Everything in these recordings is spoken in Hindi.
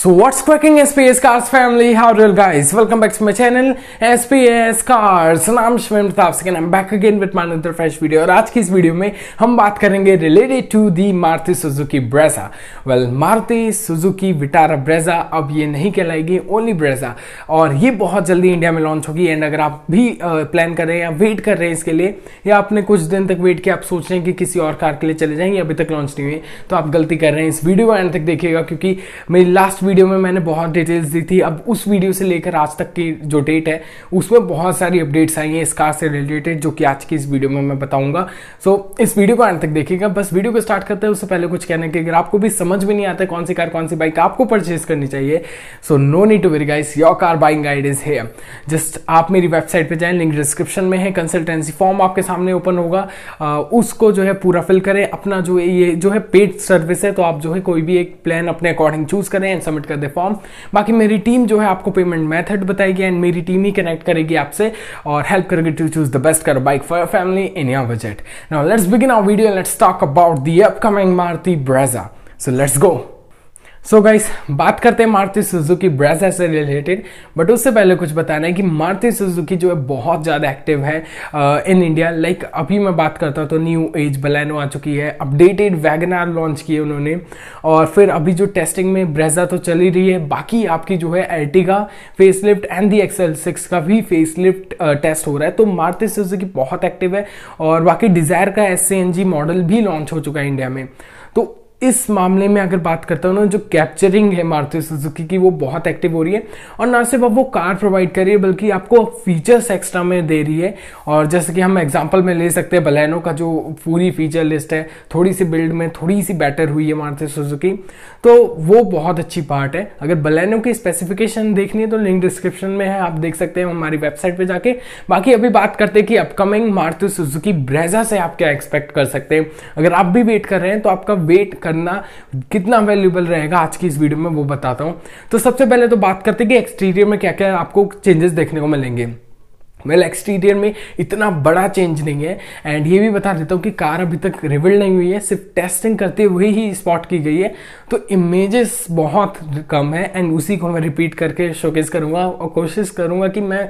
So what's cracking SPS cars family, how are you guys? Welcome back to my channel SPS cars. नाम Shamim Pratap Singh, I am back again with my another fresh video. और आज की इस वीडियो में हम बात करेंगे related to the Maruti Suzuki Brezza. Well Maruti Suzuki Vitara Brezza अब ये नहीं कहलाएगी, ओनली ब्रेज़ा। और ये बहुत जल्दी इंडिया में लॉन्च होगी। एंड अगर आप भी प्लान कर रहे हैं या वेट कर रहे हैं इसके लिए, या आपने कुछ दिन तक वेट किया, आप सोच रहे हैं कि किसी और कार के लिए चले जाएंगे, अभी तक लॉन्च नहीं हुई, तो आप गलती कर रहे हैं। इस वीडियो को एंड तक देखिएगा क्योंकि मेरी लास्ट वीडियो में मैंने बहुत डिटेल्स दी थी। अब उस वीडियो से लेकर आज तक की जो डेट है उसमें बहुत सारी अपडेट्स आई हैं इस कार से रिलेटेड, जो कि आज की इस वीडियो में मैं बताऊंगा। सो इस वीडियो को अंत तक देखिएगा। बस वीडियो को स्टार्ट करते हैं उससे पहले कुछ कहने के, अगर आपको भी समझ में नहीं आता कौन सी कार कौन सी बाइक आपको परचेज करनी चाहिए, so no need to worry guys, your car buying guide is here. Just आप मेरी वेबसाइट पर जाएं, लिंक डिस्क्रिप्शन में है, कंसल्टेंसी फॉर्म आपके सामने ओपन होगा, उसको जो है पूरा फिल करें। अपना जो ये जो है पेड सर्विस है, तो आप जो है कोई भी एक प्लान अपने अकॉर्डिंग चूज करें, कर दे फॉर्म। बाकी मेरी टीम जो है आपको पेमेंट मेथड बताएगी, एंड मेरी टीम ही कनेक्ट करेगी आपसे और हेल्प करेगी to choose the best car bike for family in your budget. Now let's begin our video, let's talk about the upcoming Maruti Brezza. So let's go. So guys, बात करते हैं मारुति सुजुकी ब्रेज़ा से रिलेटेड, बट उससे पहले कुछ बताना है कि मारुति सुजुकी जो है बहुत ज़्यादा एक्टिव है इन इंडिया। लाइक अभी मैं बात करता हूँ तो न्यू एज बलेनो आ चुकी है, अपडेटेड वैगन आर लॉन्च किए उन्होंने, और फिर अभी जो टेस्टिंग में ब्रेज़ा तो चल ही रही है। बाकी आपकी जो है Ertiga facelift and the XL6 का भी फेसलिफ्ट टेस्ट हो रहा है, तो मारुति सुजुकी बहुत एक्टिव है। और बाकी डिज़ायर का SCNG मॉडल भी लॉन्च हो चुका है इंडिया में। तो इस मामले में अगर बात करता हूँ ना, जो कैप्चरिंग है मारुति सुजुकी की वो बहुत एक्टिव हो रही है। और ना सिर्फ अब वो कार प्रोवाइड कर रही है बल्कि आपको फीचर्स एक्स्ट्रा में दे रही है। और जैसे कि हम एग्जांपल में ले सकते हैं बलेनो का जो पूरी फीचर लिस्ट है, थोड़ी सी बिल्ड में थोड़ी सी बेटर हुई है मारुति सुजुकी, तो वो बहुत अच्छी पार्ट है। अगर बलेनो की स्पेसिफिकेशन देखनी है तो लिंक डिस्क्रिप्शन में है, आप देख सकते हैं हमारी वेबसाइट पर जाके। बाकी अभी बात करते हैं कि अपकमिंग मारुति सुजुकी ब्रेज़ा से आप क्या एक्सपेक्ट कर सकते हैं। अगर आप भी वेट कर रहे हैं तो आपका वेट करना कितना वैल्यूएबल रहेगा आज की इस वीडियो में वो बताता हूं। तो सबसे पहले तो बात करते हैं कि एक्सटीरियर में क्या क्या आपको चेंजेस देखने को मिलेंगे। वेल एक्सटीरियर में इतना बड़ा चेंज नहीं है, एंड ये भी बता देता हूँ कि कार अभी तक रिवील नहीं हुई है, सिर्फ टेस्टिंग करते हुए ही स्पॉट की गई है, तो इमेजेस बहुत कम है। एंड उसी को मैं रिपीट करके शोकेस करूँगा और कोशिश करूँगा कि मैं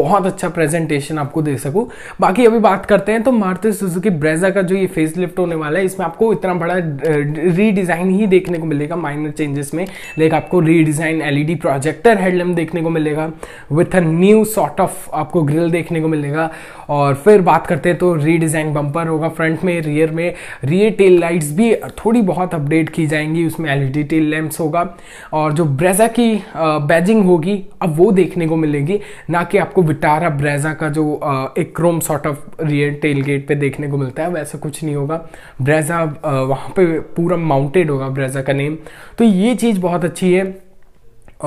बहुत अच्छा प्रेजेंटेशन आपको दे सकूँ। बाकी अभी बात करते हैं तो मारुति सुजुकी ब्रेज़ा का जो ये फेस लिफ्ट होने वाला है, इसमें आपको इतना बड़ा रीडिज़ाइन ही देखने को मिलेगा माइनर चेंजेस में। लाइक आपको रीडिज़ाइन LED प्रोजेक्टर हेडलैम्प देखने को मिलेगा with a new sort of आपको ग्रिल देखने को मिलेगा। और फिर बात करते हैं तो रीडिज़ाइन बम्पर होगा फ्रंट में, रियर में। रियर टेल लाइट्स भी थोड़ी बहुत अपडेट की जाएंगी, उसमें LED टेल लैम्प्स होगा। और जो ब्रेज़ा की बैजिंग होगी अब वो देखने को मिलेगी, ना कि आपको विटारा ब्रेज़ा का जो एक chrome sort of rear tailgate पर देखने को मिलता है, वैसा कुछ नहीं होगा। ब्रेज़ा वहाँ पर पूरा माउंटेड होगा ब्रेज़ा का नेम, तो ये चीज़ बहुत अच्छी है।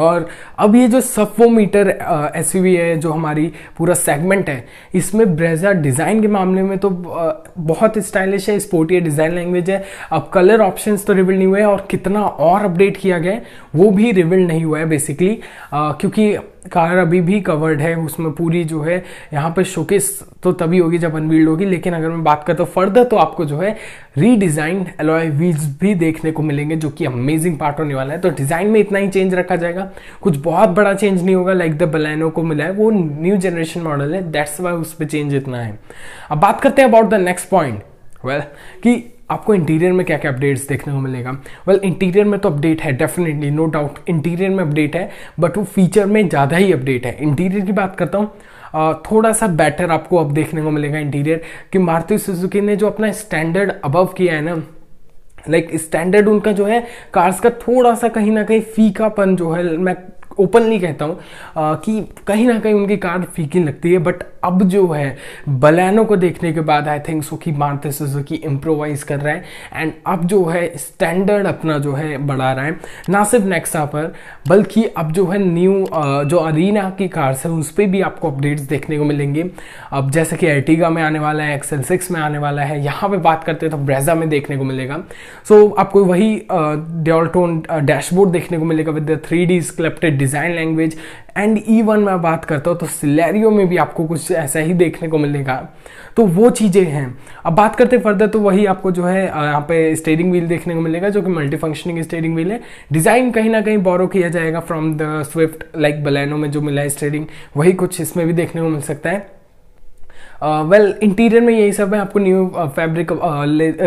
और अब ये जो सब्वूमीटर SUV है, जो हमारी पूरा सेगमेंट है, इसमें ब्रेज़ा डिज़ाइन के मामले में तो बहुत स्टाइलिश है, स्पोर्टी है, डिज़ाइन लैंग्वेज है। अब कलर ऑप्शंस तो रिवील नहीं हुए हैं, और कितना और अपडेट किया गया है वो भी रिवील नहीं हुआ है बेसिकली, क्योंकि कार अभी भी कवर्ड है उसमें पूरी जो है। यहाँ पर शोकेस तो तभी होगी जब अनवील्ड होगी, लेकिन अगर मैं बात करता हूँ फर्दर तो आपको जो है रीडिज़ाइंड अलॉय व्हील्स भी देखने को मिलेंगे, जो कि अमेजिंग पार्ट होने वाला है। तो डिज़ाइन में इतना ही चेंज रखा जाएगा, कुछ बहुत बड़ा चेंज नहीं होगा। लाइक द बलेनो को मिला है, वो न्यू जनरेशन मॉडल है, दैट्स वाई उस पर चेंज इतना है। अब बात करते हैं about the next point, well कि आपको इंटीरियर में क्या क्या अपडेट्स देखने को मिलेगा। वेल इंटीरियर में तो अपडेट है डेफिनेटली, नो डाउट इंटीरियर में अपडेट है, बट वो फीचर में ज़्यादा ही अपडेट है। इंटीरियर की बात करता हूँ, थोड़ा सा बेटर आपको अब देखने को मिलेगा इंटीरियर, कि मारुति सुजुकी ने जो अपना स्टैंडर्ड अबव किया है ना, लाइक स्टैंडर्ड उनका जो है कार्स का थोड़ा सा कहीं ना कहीं फीकापन जो है, मैं ओपनली कहता हूँ कि कहीं ना कहीं उनकी कार फीकी लगती है, बट अब जो है बलेनो को देखने के बाद आई थिंक सो कि मारुति सुजुकी इम्प्रोवाइज कर रहा है, एंड अब जो है स्टैंडर्ड अपना जो है बढ़ा रहा है, ना सिर्फ नेक्सा पर बल्कि अब जो है न्यू जो अरीना की कार्स है उस पर भी आपको अपडेट्स देखने को मिलेंगे। अब जैसे कि अर्टिगा में आने वाला है, XL6 में आने वाला है, यहाँ पर बात करते हैं तो ब्रेज़ा में देखने को मिलेगा। सो आपको वही डुअल टोन डैशबोर्ड देखने को मिलेगा with the 3D sculpted design language and E1 मैं बात करता हूँ तो सिलेरियो में भी आपको कुछ ऐसा ही देखने को मिलेगा। तो वो चीज़ें हैं। अब बात करते फर्दर तो वही आपको जो है यहाँ पे स्टीयरिंग व्हील देखने को मिलेगा जो कि मल्टी फंक्शनिंग स्टीयरिंग व्हील है। डिज़ाइन कहीं ना कहीं बोरो किया जाएगा from the Swift, like Baleno में जो मिला है स्टीयरिंग वही कुछ इसमें भी देखने को मिल सकता है। वेल इंटीरियर में यही सब है। आपको new fabric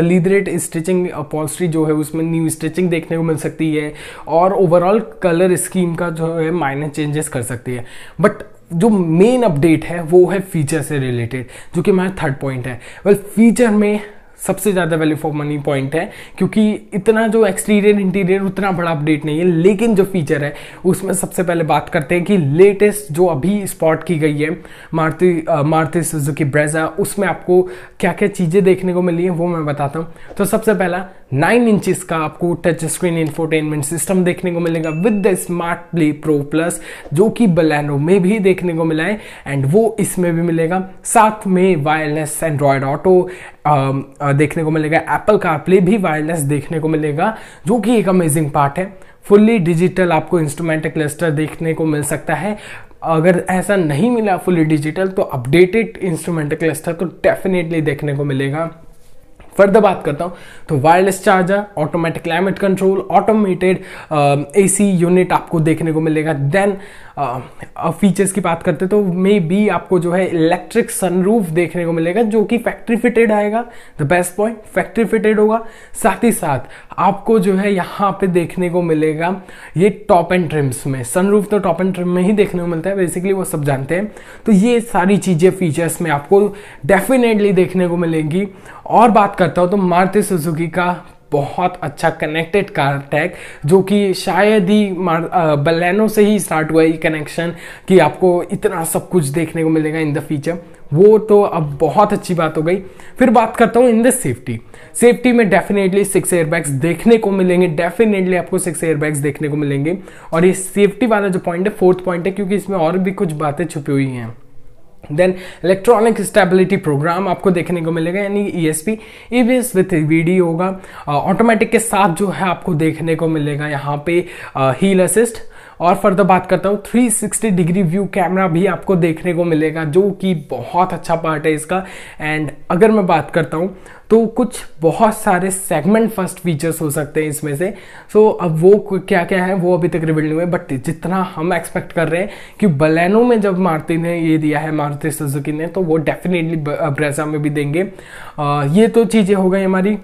leatherette stitching upholstery जो है उसमें न्यू स्टिचिंग देखने को मिल सकती है और ओवरऑल कलर स्कीम का जो है माइनर चेंजेस कर सकती है। बट जो मेन अपडेट है वो है फीचर से रिलेटेड जो कि हमारा थर्ड पॉइंट है। वेल फीचर में सबसे ज़्यादा वैल्यू फॉर मनी पॉइंट है क्योंकि इतना जो एक्सटीरियर इंटीरियर उतना बड़ा अपडेट नहीं है, लेकिन जो फीचर है उसमें सबसे पहले बात करते हैं कि लेटेस्ट जो अभी स्पॉट की गई है मारुति सुजुकी ब्रेज़ा उसमें आपको क्या क्या चीज़ें देखने को मिली हैं वो मैं बताता हूँ। तो सबसे पहला 9 इंचज़ का आपको टच स्क्रीन इंफोटेनमेंट सिस्टम देखने को मिलेगा with the smart play pro plus जो कि बलेनो में भी देखने को मिला है एंड वो इसमें भी मिलेगा। साथ में वायरलेस एंड्रॉयड ऑटो देखने को मिलेगा, एप्पल कारप्ले भी वायरलेस देखने को मिलेगा जो कि एक अमेजिंग पार्ट है। फुल्ली डिजिटल आपको इंस्ट्रूमेंट क्लस्टर देखने को मिल सकता है। अगर ऐसा नहीं मिला फुल्ली डिजिटल तो अपडेटेड इंस्ट्रूमेंट क्लस्टर तो डेफिनेटली देखने को मिलेगा। फर्दर बात करता हूँ तो wireless charger, automatic climate control, automated AC unit आपको देखने को मिलेगा। देन फीचर्स की बात करते तो मे बी आपको जो है इलेक्ट्रिक सनरूफ देखने को मिलेगा जो कि फैक्ट्री फिटेड आएगा। The best point factory fitted होगा। साथ ही साथ आपको जो है यहाँ पे देखने को मिलेगा ये टॉप एंड ट्रिम्स में सनरूफ तो टॉप एंड ट्रिम में ही देखने को मिलता है, बेसिकली वो सब जानते हैं। तो ये सारी चीज़ें फीचर्स में आपको डेफिनेटली देखने को मिलेंगी। और बात करता हूँ तो मारुति सुजुकी का बहुत अच्छा कनेक्टेड कार टैग जो कि शायद ही बलेनो से ही स्टार्ट हुआ ये कनेक्शन कि आपको इतना सब कुछ देखने को मिलेगा इन द फीचर, वो तो अब बहुत अच्छी बात हो गई। फिर बात करता हूँ इन द सेफ्टी में डेफिनेटली 6 एयरबैग्स देखने को मिलेंगे। डेफिनेटली आपको 6 एयरबैग्स देखने को मिलेंगे और ये सेफ्टी वाला जो पॉइंट है 4th पॉइंट है क्योंकि इसमें और भी कुछ बातें छुपी हुई हैं। देन इलेक्ट्रॉनिक स्टेबिलिटी प्रोग्राम आपको देखने को मिलेगा यानी ESP EVS विथ VDO होगा। ऑटोमेटिक के साथ जो है आपको देखने को मिलेगा यहाँ पे हील असिस्ट। और फर्दर बात करता हूँ 360 डिग्री व्यू कैमरा भी आपको देखने को मिलेगा जो कि बहुत अच्छा पार्ट है इसका। एंड अगर मैं बात करता हूँ तो कुछ बहुत सारे सेगमेंट फर्स्ट फीचर्स हो सकते हैं इसमें से। सो अब वो क्या क्या है वो अभी तक रिवील नहीं हुए, बट जितना हम एक्सपेक्ट कर रहे हैं कि बलेनो में जब मारुति ने ये दिया है मारुति सुजुकी ने तो वो डेफिनेटली ब्रेज़ा में भी देंगे। ये तो चीज़ें हो गई हमारी।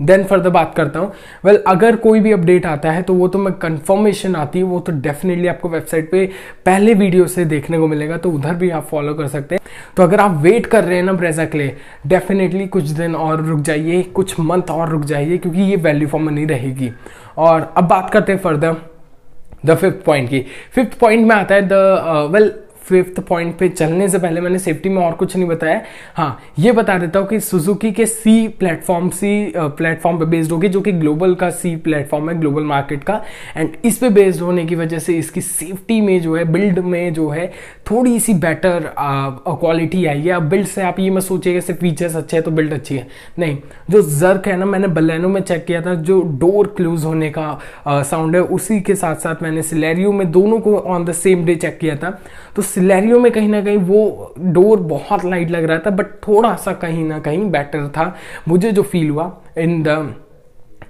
देन फर्दर बात करता हूँ वेल अगर कोई भी अपडेट आता है तो वो तो मैं कंफर्मेशन आती है वो तो डेफिनेटली आपको वेबसाइट पे पहले वीडियो से देखने को मिलेगा तो उधर भी आप फॉलो कर सकते हैं। तो अगर आप वेट कर रहे हैं ना ब्रेज़ा के लिए डेफिनेटली कुछ दिन और रुक जाइए, कुछ मंथ और रुक जाइए क्योंकि ये वैल्यू फॉर मनी रहेगी। और अब बात करते हैं फर्दर द 5th पॉइंट की। 5th पॉइंट में आता है द 5th पॉइंट पे चलने से पहले मैंने सेफ्टी में और कुछ नहीं बताया। हाँ ये बता देता हूँ कि सुजुकी के सी प्लेटफॉर्म पे बेस्ड होगी जो कि ग्लोबल का सी प्लेटफॉर्म है, ग्लोबल मार्केट का। एंड इस पे बेस्ड होने की वजह से इसकी सेफ्टी में जो है बिल्ड में जो है थोड़ी सी बेटर क्वालिटी आई है। अब बिल्ड से आप ये मत सोचिएगा सिर्फ फीचर्स अच्छे हैं तो बिल्ड अच्छी है, नहीं। जो जर्क है ना, मैंने बलेनो में चेक किया था, जो डोर क्लोज होने का साउंड है उसी के साथ साथ मैंने सिलेरियो में दोनों को on the same day check किया था। तो सिलेरियो में कहीं ना कहीं वो डोर बहुत लाइट लग रहा था बट थोड़ा सा कहीं ना कहीं बेटर था मुझे जो फील हुआ in the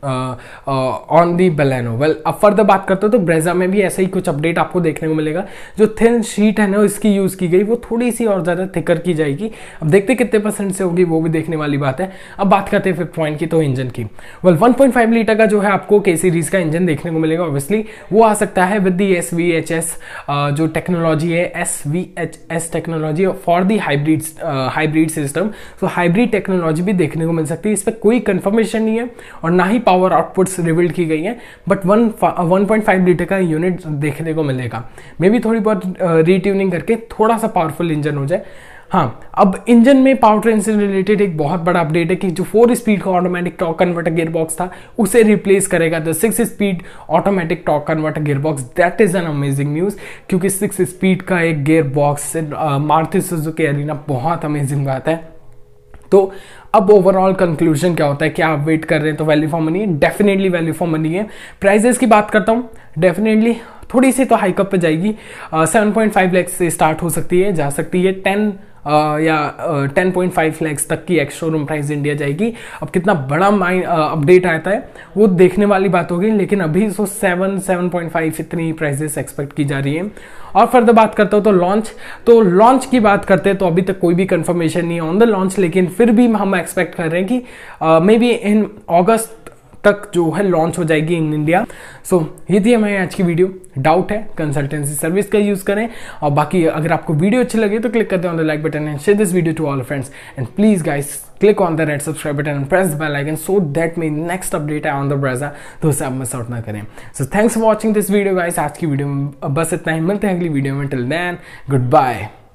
on the Baleno. Well अब फर्दर बात करते हो तो ब्रेज़ा में भी ऐसा ही कुछ अपडेट आपको देखने को मिलेगा। जो थिन शीट है ना इसकी यूज़ की गई वो थोड़ी सी और ज़्यादा थिकर की जाएगी। अब देखते कितने परसेंट से होगी वो भी देखने वाली बात है। अब बात करते हैं 5th पॉइंट की तो इंजन की। वेल 1.5 लीटर का जो है आपको K सीरीज़ का इंजन देखने को मिलेगा। ऑब्वियसली वो आ सकता है विद दी SVHS जो टेक्नोलॉजी है, SVHS technology for the hybrid system. So hybrid technology भी देखने को मिल सकती है। इस पर कोई कन्फर्मेशन नहीं है और ना ही पावर आउटपुट्स रिवील्ड की गई हैं, बट 1.5 लीटर का यूनिट देखने को मिलेगा। मे भी थोड़ी बहुत रीट्यूनिंग करके थोड़ा सा पावरफुल इंजन हो जाए। हाँ, अब इंजन में पावर ट्रेन से रिलेटेड एक बहुत बड़ा अपडेट है कि जो 4 स्पीड का ऑटोमेटिक टॉर्क कन्वर्टर गियरबॉक्स था उसे रिप्लेस करेगा the 6 speed automatic torque converter gearbox. That is an amazing news क्योंकि 6 स्पीड का एक गियरबॉक्स से मारुति सुजुकी एरिना बहुत अमेजिंग बात है। तो अब ओवरऑल कंक्लूजन क्या होता है, क्या आप वेट कर रहे हैं तो वैल्यू फॉर मनी है, डेफिनेटली वैल्यू फॉर मनी है। प्राइजेस की बात करता हूँ, डेफिनेटली थोड़ी सी तो हाइकअप पे जाएगी, 7.5 लाख से स्टार्ट हो सकती है, जा सकती है 10 या 10.5 लाख तक की एक्स शोरूम प्राइस इंडिया जाएगी। अब कितना बड़ा अपडेट आता है वो देखने वाली बात होगी, लेकिन अभी सो 7.5 इतनी प्राइजेस एक्सपेक्ट की जा रही है। और फर्दर बात करता हूँ तो लॉन्च की बात करते हैं तो अभी तक कोई भी कंफर्मेशन नहीं है ऑन द लॉन्च, लेकिन फिर भी हम एक्सपेक्ट कर रहे हैं कि मे बी इन ऑगस्ट तक जो है लॉन्च हो जाएगी इन इंडिया। सो ये थी हमारी आज की वीडियो। डाउट है कंसल्टेंसी सर्विस का यूज़ करें, और बाकी अगर आपको वीडियो अच्छी लगे तो क्लिक करते हैं on the like button and share this video to all friends, and please guys click on the red subscribe button and press the bell icon so that may next update on the Brezza तो उसे आप मिस आउट ना करें। So thanks for watching this video guys, आज की वीडियो में बस इतना ही, मिलते हैं अगली वीडियो में, टिल देन गुड बाय।